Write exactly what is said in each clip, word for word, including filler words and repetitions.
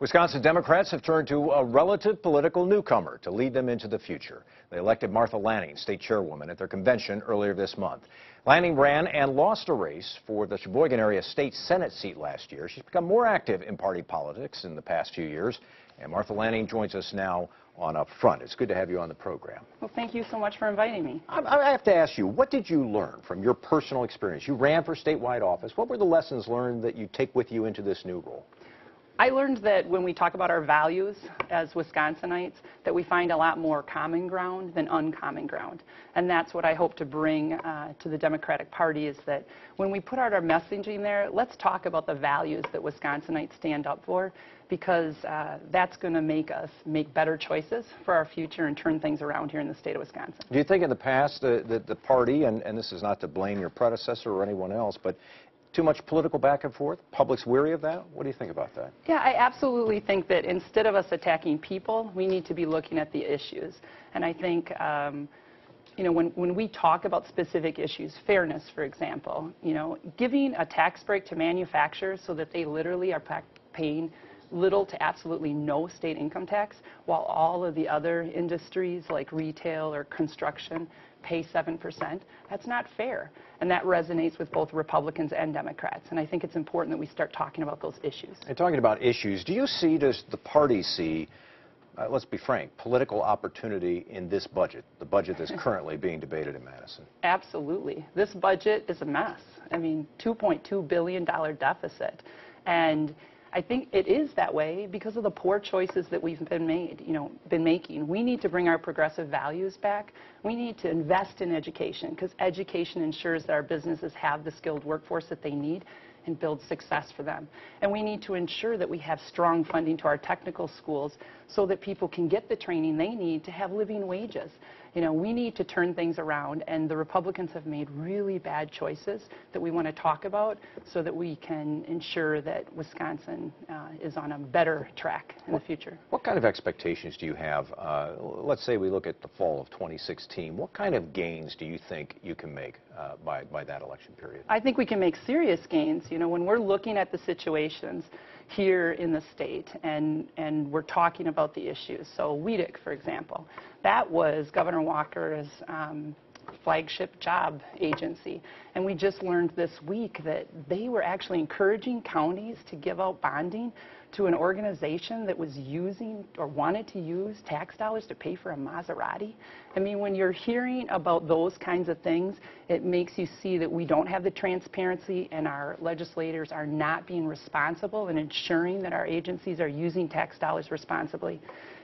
Wisconsin Democrats have turned to a relative political newcomer to lead them into the future. They elected Martha Laning, state chairwoman, at their convention earlier this month. Laning ran and lost a race for the Sheboygan area state Senate seat last year. She's become more active in party politics in the past few years. And Martha Laning joins us now on Upfront. It's good to have you on the program. Well, thank you so much for inviting me. I, I have to ask you, what did you learn from your personal experience? You ran for statewide office. What were the lessons learned that you take with you into this new role? I learned that when we talk about our values as Wisconsinites, that we find a lot more common ground than uncommon ground. And that's what I hope to bring uh, to the Democratic Party, is that when we put out our messaging there, let's talk about the values that Wisconsinites stand up for, because uh, that's going to make us make better choices for our future and turn things around here in the state of Wisconsin. Do you think in the past uh, that the party, and, and this is not to blame your predecessor or anyone else, but too much political back and forth? Public's weary of that? What do you think about that? Yeah, I absolutely think that instead of us attacking people, we need to be looking at the issues. And I think, um, you know, when, when we talk about specific issues, fairness, for example, you know, giving a tax break to manufacturers so that they literally are paying little to absolutely no state income tax, while all of the other industries like retail or construction pay seven percent, that's not fair. And that resonates with both Republicans and Democrats. And I think it's important that we start talking about those issues. And talking about issues, do you see, does the party see, uh, let's be frank, political opportunity in this budget, the budget that's currently being debated in Madison? Absolutely. This budget is a mess. I mean, two point two billion dollars deficit. And I think it is that way because of the poor choices that we've been made, you know, been making. We need to bring our progressive values back. We need to invest in education, because education ensures that our businesses have the skilled workforce that they need and build success for them. And we need to ensure that we have strong funding to our technical schools so that people can get the training they need to have living wages. You know, we need to turn things around, and the Republicans have made really bad choices that we want to talk about so that we can ensure that Wisconsin uh, is on a better track in what, the future. What kind of expectations do you have? Uh, let's say we look at the fall of twenty sixteen. What kind of gains do you think you can make uh, by, by that election period? I think we can make serious gains. You know, when we're looking at the situations here in the state and, and we're talking about the issues, so Weedick, for example, that was Governor Walker's um, flagship job agency. And we just learned this week that they were actually encouraging counties to give out bonding to an organization that was using or wanted to use tax dollars to pay for a Maserati. I mean, when you're hearing about those kinds of things, it makes you see that we don't have the transparency, and our legislators are not being responsible in ensuring that our agencies are using tax dollars responsibly.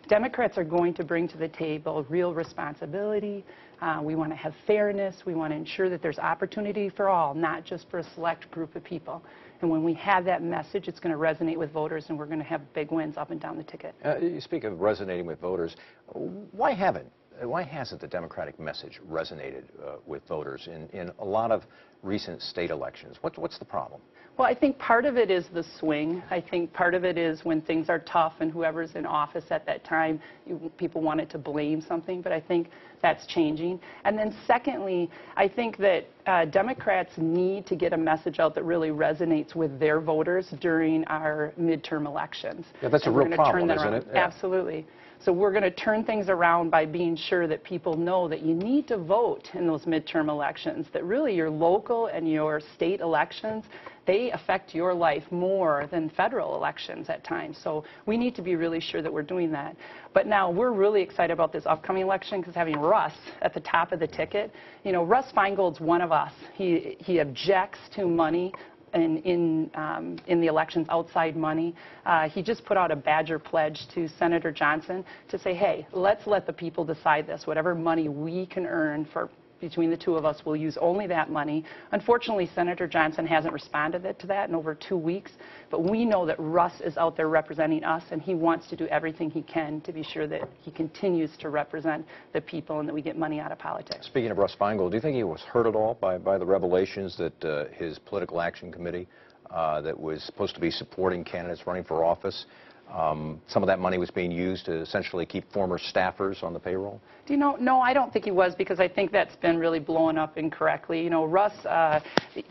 Democrats are going to bring to the table real responsibility. Uh, we want to have fairness. We want to ensure that there's opportunity for all, not just for a select group of people. And when we have that message, it's going to resonate with voters, and we're going to have big wins up and down the ticket. Uh, you speak of resonating with voters. Why haven't, why hasn't the Democratic message resonated uh, with voters in, in a lot of recent state elections? What, what's the problem? Well, I think part of it is the swing. I think part of it is when things are tough and whoever's in office at that time, you, people wanted to blame something, but I think that's changing. And then secondly, I think that uh, Democrats need to get a message out that really resonates with their voters during our midterm elections. Yeah, that's and a real problem, isn't it? Yeah. Absolutely. So we're going to turn things around by being sure that people know that you need to vote in those midterm elections, that really your local and your state elections, they affect your life more than federal elections at times. So we need to be really sure that we're doing that. But now we're really excited about this upcoming election because having Russ at the top of the ticket, you know, Russ Feingold's one of us. He, he objects to money and in, um, in the elections, outside money. Uh, he just put out a Badger pledge to Senator Johnson to say, hey, let's let the people decide this. Whatever money we can earn for between the two of us, we'll use only that money. Unfortunately, Senator Johnson hasn't responded to that in over two weeks, but we know that Russ is out there representing us, and he wants to do everything he can to be sure that he continues to represent the people and that we get money out of politics. Speaking of Russ Feingold, do you think he was hurt at all by, by the revelations that uh, his political action committee uh, that was supposed to be supporting candidates running for office Um, some of that money was being used to essentially keep former staffers on the payroll? Do you know? No, I don't think he was, because I think that's been really blown up incorrectly. You know, Russ, uh,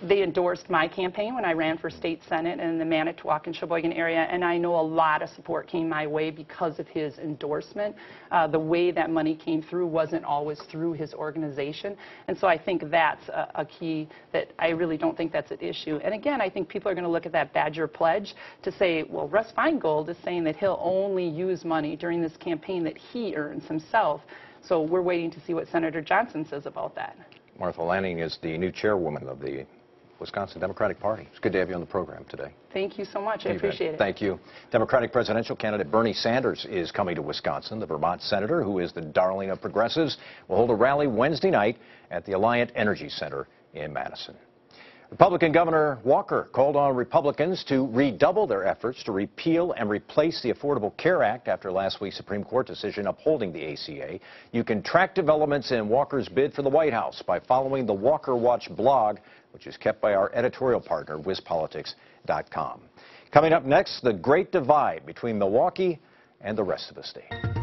they endorsed my campaign when I ran for state senate in the Manitowoc and Sheboygan area, and I know a lot of support came my way because of his endorsement. Uh, the way that money came through wasn't always through his organization, and so I think that's a, a key that I really don't think that's an issue. And again, I think people are going to look at that Badger pledge to say, well, Russ Feingold is saying that he'll only use money during this campaign that he earns himself. So we're waiting to see what Senator Johnson says about that. Martha Laning is the new chairwoman of the Wisconsin Democratic Party. It's good to have you on the program today. Thank you so much. I appreciate it. Thank you. Democratic presidential candidate Bernie Sanders is coming to Wisconsin. The Vermont senator, who is the darling of progressives, will hold a rally Wednesday night at the Alliant Energy Center in Madison. Republican Governor Walker called on Republicans to redouble their efforts to repeal and replace the Affordable Care Act after last week's Supreme Court decision upholding the A C A. You can track developments in Walker's bid for the White House by following the Walker Watch blog, which is kept by our editorial partner, Wispolitics dot com. Coming up next, the great divide between Milwaukee and the rest of the state.